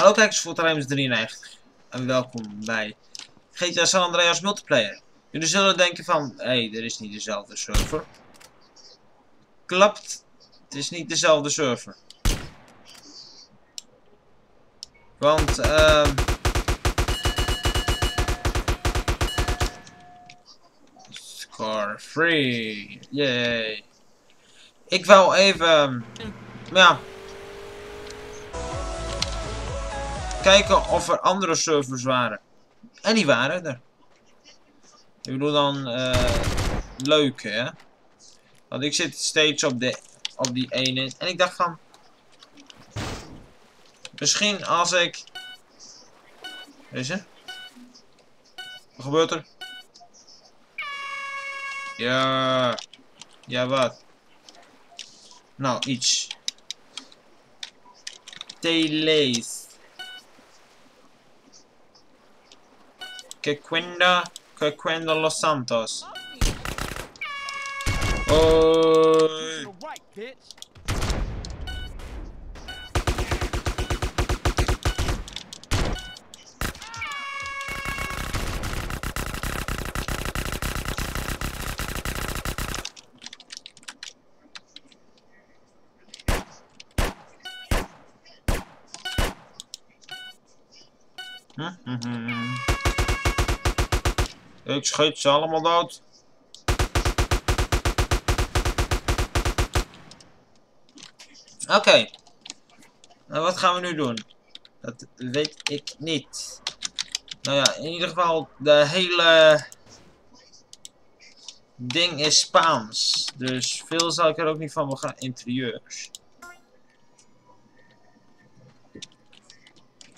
Hallo kijkers voor Ultragames93 en welkom bij GTA San Andreas Multiplayer. Jullie zullen denken van, hé, er is niet dezelfde server. Klopt, het is niet dezelfde server. Want, Score free, yay. Ik wou even, ja, kijken of er andere servers waren. En die waren er. Ik bedoel dan leuk, hè. Want ik zit steeds op die ene. En ik dacht van, misschien als ik... Deze? Wat gebeurt er? Ja. Ja, wat? Nou, iets. Tele's. Que cuenda Los Santos. Oei. Ik schiet ze allemaal dood. Oké. Nou, wat gaan we nu doen? Dat weet ik niet. Nou ja, in ieder geval, de hele ding is Spaans. Dus veel zal ik er ook niet van begrijpen. Interieurs.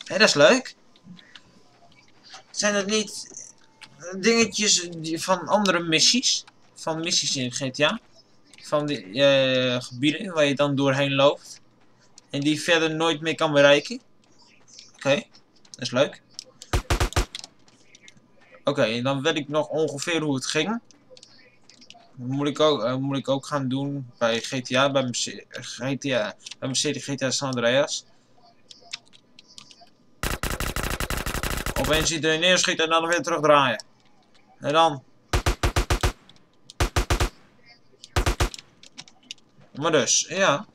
Hé, dat is leuk. Zijn dat niet... dingetjes van andere missies. Van missies in GTA. Van die gebieden waar je dan doorheen loopt. En die verder nooit meer kan bereiken. Oké, dat is leuk. Oké, dan weet ik nog ongeveer hoe het ging. Dat moet ik ook gaan doen bij GTA. Bij mijn serie GTA San Andreas. Opeens iedereen neerschieten en dan weer terugdraaien. En dan. Maar dus, ja.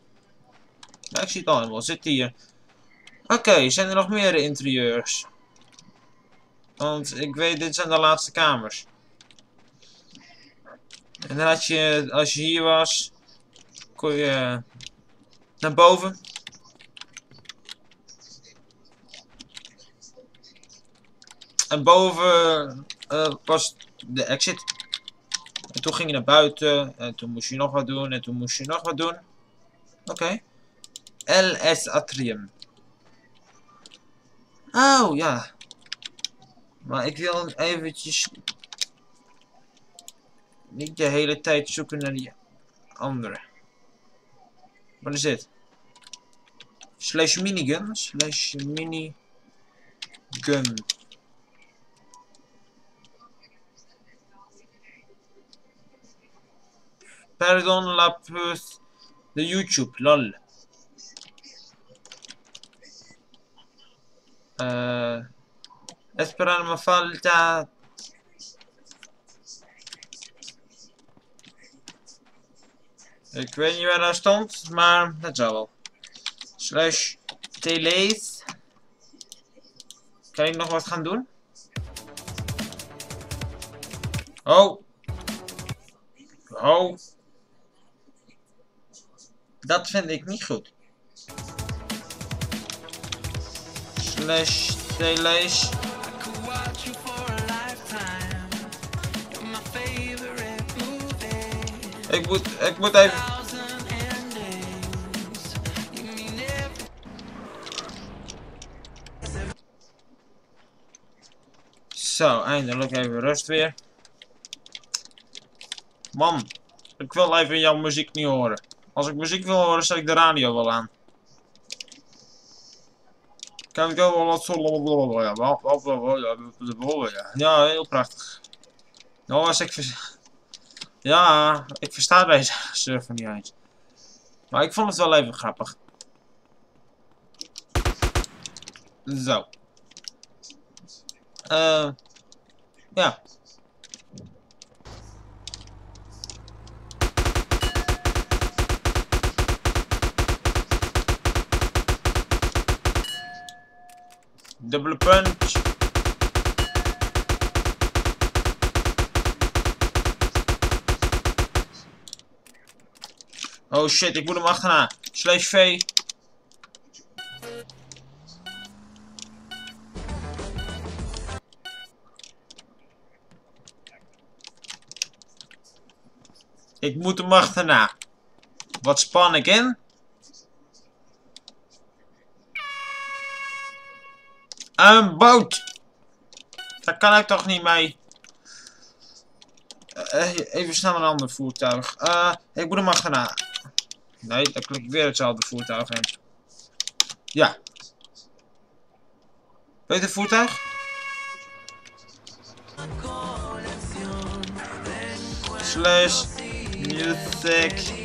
Ja, ik zie het al helemaal. Zit hier. Oké, zijn er nog meer interieurs? Want ik weet, dit zijn de laatste kamers. En dan had je, als je hier was, kon je naar boven. En boven was de exit. En toen ging je naar buiten. En toen moest je nog wat doen. En toen moest je nog wat doen. Oké. LS Atrium. Oh, ja. Maar ik wil eventjes... niet de hele tijd zoeken naar die andere. Wat is dit? Slash minigun. Slash minigun. Pardon la pus de YouTube, lol. Esperar me falta. Ik weet niet waar dat stond, maar dat zou wel. Slash tele's. Kan ik nog wat gaan doen? Oh. Oh. Dat vind ik niet goed. Slash tele's. Ik moet even... Zo, eindelijk even rust weer. Man, ik wil even jouw muziek niet horen. Als ik muziek wil horen, zet ik de radio wel aan. Kan ik ook wel wat zo... Ja, heel prachtig. Nou, als ik... Ja, ik versta deze server niet eens. Maar ik vond het wel even grappig. So. Ja. Dubbele punch. Oh shit, ik moet hem achterna. Slash V. Ik moet hem achterna. Wat span ik in? Een boot! Daar kan ik toch niet mee. Even snel een ander voertuig. Ik moet hem achterna. Nee, dan klik ik weer hetzelfde voertuig in. Ja. Beter voertuig? Slash. Music.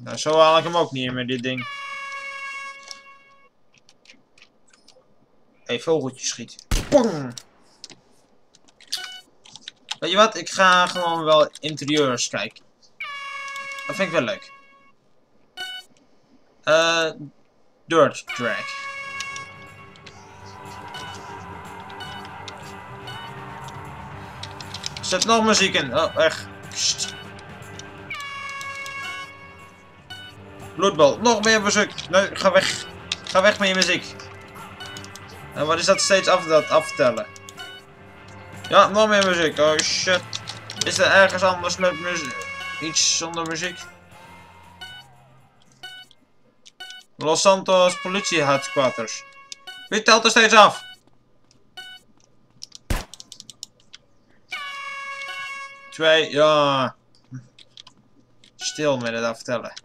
Nou, zo haal ik hem ook niet met dit ding. Hey, vogeltje schiet. Pong! Weet je wat? Ik ga gewoon wel interieurs kijken. Dat vind ik wel leuk. Dirt track. Zet nog muziek in. Oh, echt. Pst. Bloedbal. Nog meer muziek. Nee, ga weg. Ga weg met je muziek. En wat is dat steeds af dat aftellen? Ja, nog meer muziek. Oh shit. Is er ergens anders met muziek? Iets zonder muziek? Los Santos Police Headquarters. Wie telt er steeds af? Twee, ja. Stil met het aftellen.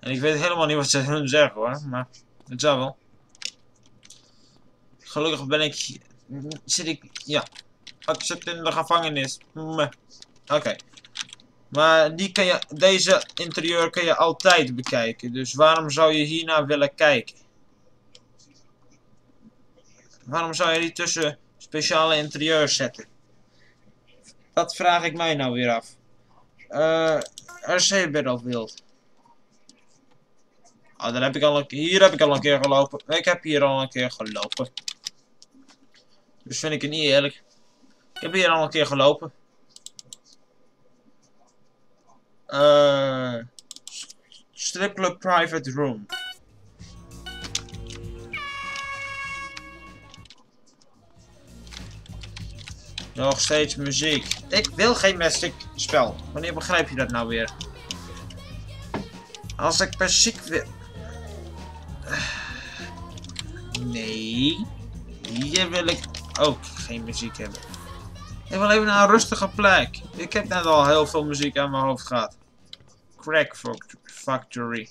En ik weet helemaal niet wat ze hun zeggen hoor, maar het zou wel. Gelukkig ben ik... Zit ik... Ja. Ik zit in de gevangenis. Oké. Maar die kan je, deze interieur kan je altijd bekijken. Dus waarom zou je hiernaar willen kijken? Waarom zou je die tussen speciale interieurs zetten? Dat vraag ik mij nou weer af. RC Battlefield. Oh, daar heb ik al een, hier heb ik al een keer gelopen. Ik heb hier al een keer gelopen. Dus vind ik het niet eerlijk. Ik heb hier al een keer gelopen. Stripclub private room. Nog steeds muziek. Ik wil geen plastic spel. Wanneer begrijp je dat nou weer? Als ik per ziek wil... Nee. Hier wil ik ook geen muziek hebben. Ik wil even naar een rustige plek. Ik heb net al heel veel muziek aan mijn hoofd gehad. Crack Factory.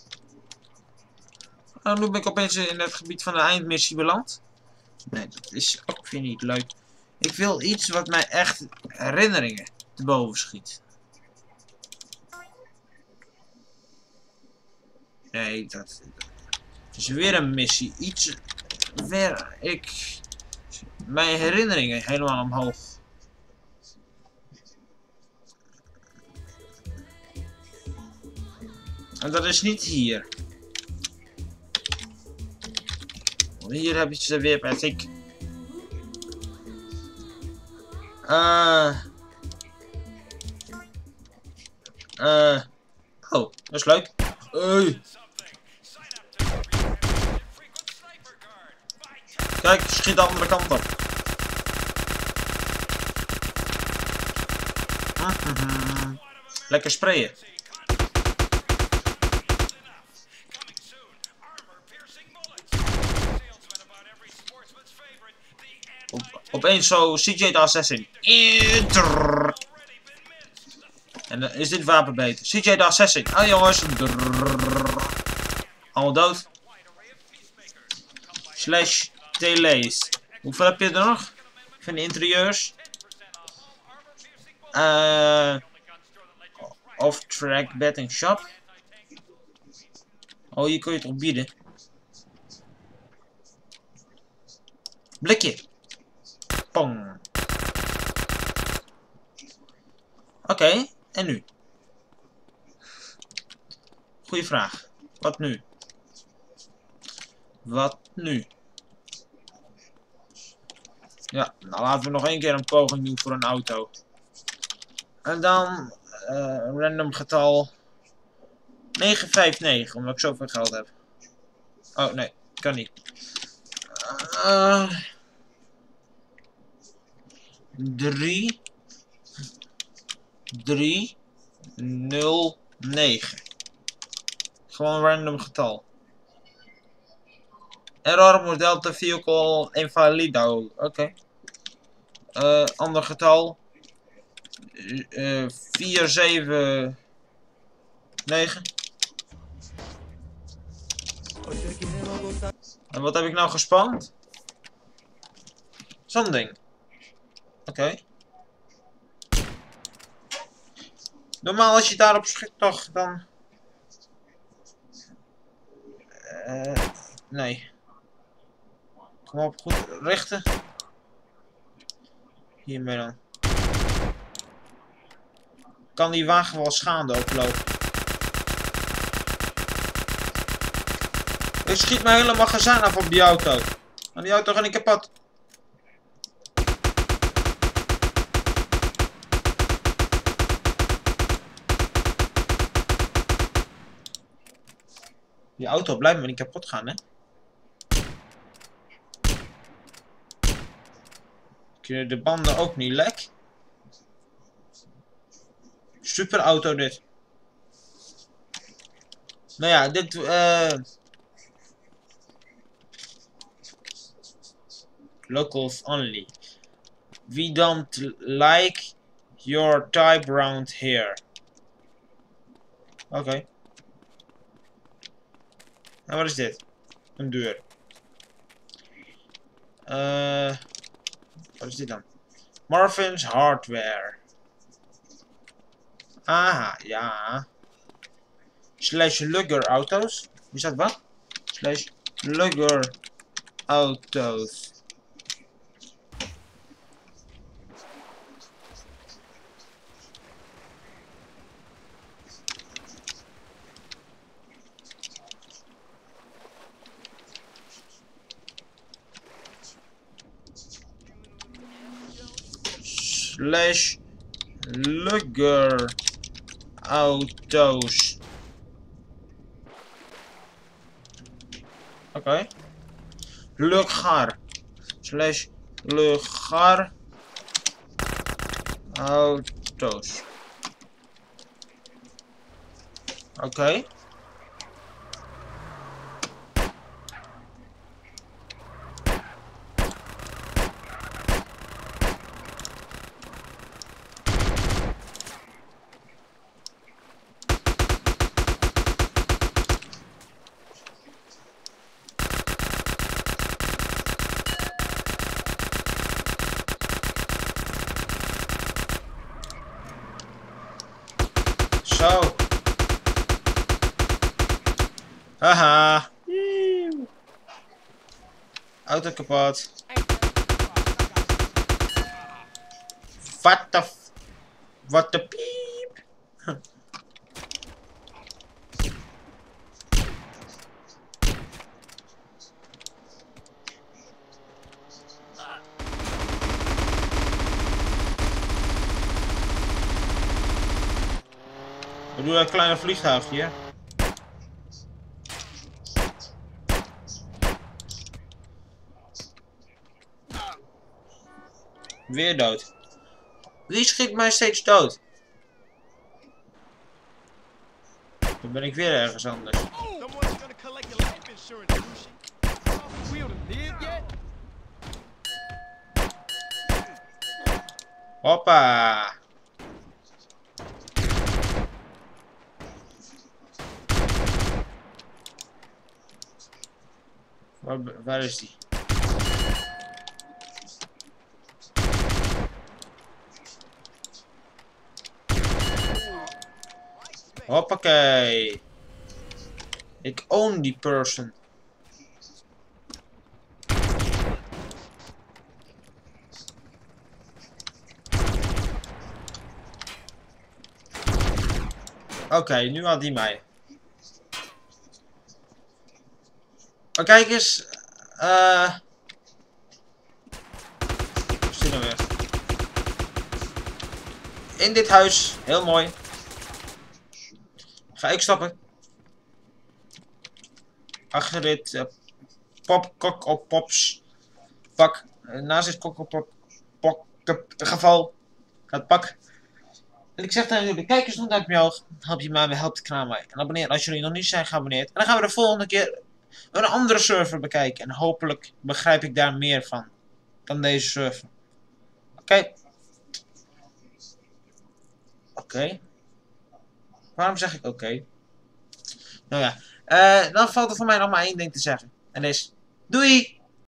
Oh, nu ben ik opeens in het gebied van de eindmissie beland. Nee, dat is ook weer niet leuk. Ik wil iets wat mij echt herinneringen te boven schiet. Nee, dat is weer een missie. Iets waar ik mijn herinneringen helemaal omhoog. En dat is niet hier. Hier heb je ze weer, weet ik. Oh, dat is leuk. Kijk, schiet de andere kant op. Lekker sprayen. Opeens zo CJ de Assassin. En dan is dit wapen beter. CJ de Assassin. Ah jongens. Allemaal dood. Slash delays. Hoeveel heb je er nog? Van de interieurs. Off track betting shop. Oh, hier kun je het op bieden. Blikje. Pong. Oké, en nu? Goeie vraag. Wat nu? Wat nu? Ja, nou laten we nog één keer een poging doen voor een auto. En dan random getal 959, omdat ik zoveel geld heb. Oh nee, kan niet. 3 3 0 9. Gewoon een random getal. Error moet delta vehicle invalido. Oké. Ander getal. 4 7 9. En wat heb ik nou gespand? Zo'n ding. Oké. Normaal als je daarop schiet toch dan... nee. Kom op, goed richten. Hiermee dan. Kan die wagen wel schade oplopen? Ik schiet me helemaal gezaan af op die auto. Aan die auto ga ik kapot. Die auto blijft me niet kapot gaan, hè? Kunnen de banden ook niet lek? Super auto dit. Nou ja, dit... Locals only. We don't like your type round here. Oké. En wat is dit? Een deur. Wat is dit dan? Marvin's Hardware. Aha, ja. Slash Lugger Autos. Is dat wat? Slash Lugger Autos. Slash Lugger Autos. Oké. Lugger. Slash Lugger Autos. Oké. Zo. Haha. Auto kapot. Wat de piep. We doen een kleine vliegtuig hier. Weer dood. Wie schiet mij steeds dood? Dan ben ik weer ergens anders. Hoppa! Waar is die? Hoppakee. Ik own die person. Oké, nu had die mij. Oh, kijk eens. Wat is dit nou weer? In dit huis. Heel mooi. Ga ik stappen. Achter dit kokkelpops pak. Naast dit kokkelpop geval. Het pak. En ik zeg tegen jullie, kijk eens naar het omhoog. Help je mij, help de kanaal mij. En abonneer als jullie nog niet zijn geabonneerd. En dan gaan we de volgende keer een andere server bekijken. En hopelijk begrijp ik daar meer van. Dan deze server. Oké. Waarom zeg ik oké? Nou ja. Dan valt er voor mij nog maar één ding te zeggen. En dat is... Doei!